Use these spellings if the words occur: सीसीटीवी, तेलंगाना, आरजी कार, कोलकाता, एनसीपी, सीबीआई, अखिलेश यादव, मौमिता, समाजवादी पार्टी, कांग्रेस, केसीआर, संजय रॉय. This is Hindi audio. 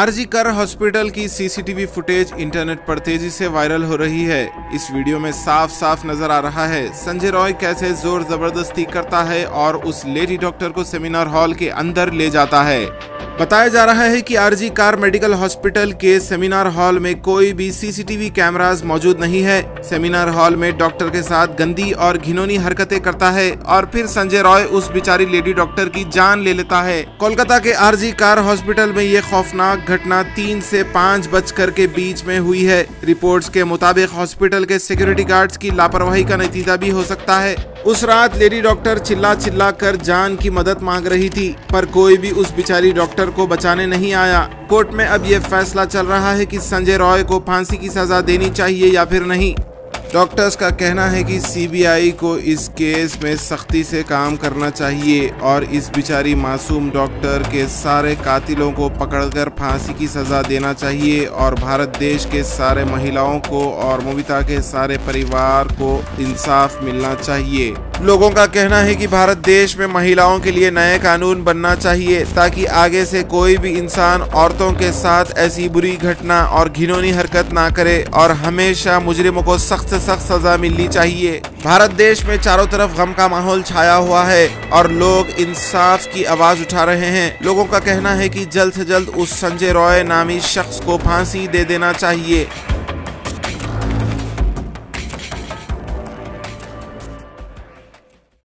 आरजी कार हॉस्पिटल की सीसीटीवी फुटेज इंटरनेट पर तेजी से वायरल हो रही है। इस वीडियो में साफ साफ नजर आ रहा है संजय रॉय कैसे जोर जबरदस्ती करता है और उस लेडी डॉक्टर को सेमिनार हॉल के अंदर ले जाता है। बताया जा रहा है कि आरजी कार मेडिकल हॉस्पिटल के सेमिनार हॉल में कोई भी सीसीटीवी कैमरास मौजूद नहीं है। सेमिनार हॉल में डॉक्टर के साथ गंदी और घिनौनी हरकतें करता है और फिर संजय रॉय उस बिचारी लेडी डॉक्टर की जान ले लेता है। कोलकाता के आरजी कार हॉस्पिटल में ये खौफनाक घटना 3 से 5 बजकर के बीच में हुई है। रिपोर्ट्स के मुताबिक हॉस्पिटल के सिक्योरिटी गार्ड्स की लापरवाही का नतीजा भी हो सकता है। उस रात लेडी डॉक्टर चिल्ला चिल्ला कर जान की मदद मांग रही थी, पर कोई भी उस बिचारी डॉक्टर को बचाने नहीं आया। कोर्ट में अब ये फैसला चल रहा है कि संजय रॉय को फांसी की सजा देनी चाहिए या फिर नहीं। डॉक्टर्स का कहना है कि सीबीआई को इस केस में सख्ती से काम करना चाहिए और इस बिचारी मासूम डॉक्टर के सारे कातिलों को पकड़कर फांसी की सजा देना चाहिए और भारत देश के सारे महिलाओं को और मौमिता के सारे परिवार को इंसाफ मिलना चाहिए। लोगों का कहना है कि भारत देश में महिलाओं के लिए नए कानून बनना चाहिए ताकि आगे से कोई भी इंसान औरतों के साथ ऐसी बुरी घटना और घिनौनी हरकत ना करे और हमेशा मुजरिमों को सख्त सख्त सजा मिलनी चाहिए। भारत देश में चारों तरफ गम का माहौल छाया हुआ है और लोग इंसाफ की आवाज उठा रहे हैं। लोगों का कहना है कि जल्द से जल्द उस संजय रॉय नामी शख्स को फांसी दे देना चाहिए।